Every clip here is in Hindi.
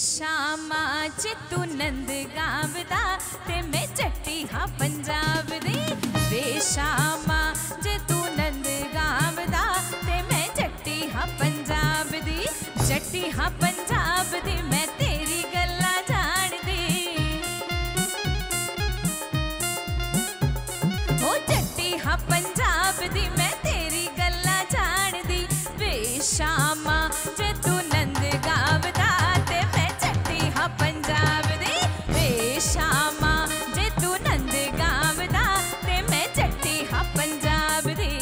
शामा च तू नंद गावदा ते मैं चट्टी हां पंजाब दी। वे शामा च तू नंद गावदा ते मैं चट्टी हां पंजाब दी, चट्टी हां पंजाब दी मैं तेरी गल्ला जान दी। ओ चट्टी हां पंजाब दी मैं तेरी गल्ला जान दी। वे शामा च तू नंद गावदा पंजाब दी, वे शामा जे तू नंद गावदा ते मैं चट्टी हां पंजाब दी।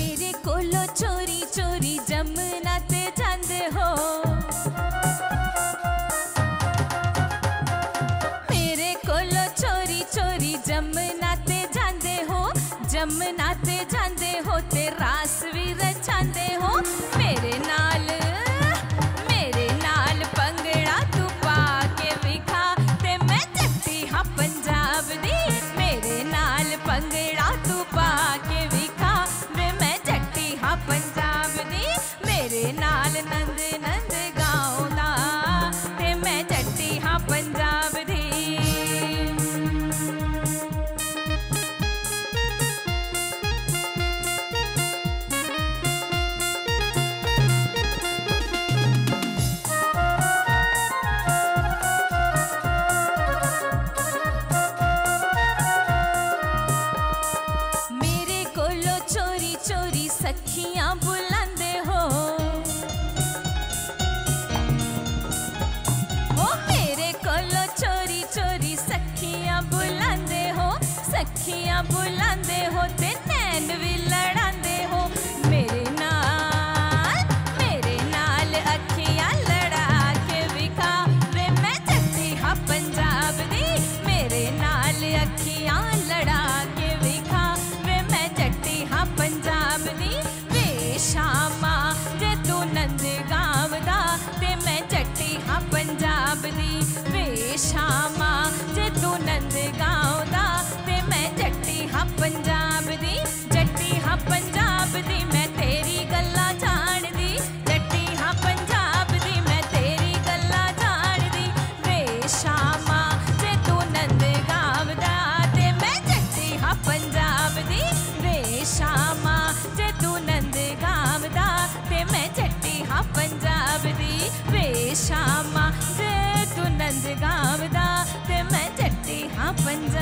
मेरे कोलो चोरी चोरी जमुना ते जांदे हो, चोरी जमुना ते जांदे हो, जमुना ते जांदे हो ते रास भी रचांदे हो। मेरे नाल पंगड़ा तू पाके विखा ते मैं चट्टी हां पंजाब दी। मेरे नाल पंगड़ा तू पाके विखा वे मैं चट्टी हां पंजाब दी। मेरे नाल नंद नंद गाउंदा ते मैं चट्टी हां पंजाब दी। सखियां बुलांदे हो, ओ मेरे कोलो चोरी चोरी सखियां बुलांदे हो, सखियां बुलांदे हो ते नैन भी लड़ांदे हो। मेरे नाल अखियां लड़ा के विखा वे मैं चट्टी हां पंजाब दी। मेरे नाल अखियां लड़ा के विखा वे मैं चट्टी हां पंजाब दी। शामा जे तू नंद गावदा ते मैं चट्टी हां पंजाब दी। वे शामा जे तू नंद गावदा ते मैं चट्टी हां पंजाब दी। चट्टी हां पंजाब दी मैं तेरी गल्ला जान दी। चट्टी हां पंजाब दी मैं तेरी गल्ला जान दी। वे शामा जे तू नंद गावदा ते मैं चट्टी हां पंजाब दी। वे शामा जे तू नंद ते मैं चट्टी हां पंजाब दी। वे शामा जे तू नंद गावदा ते मैं चट्टी हां पंजाब।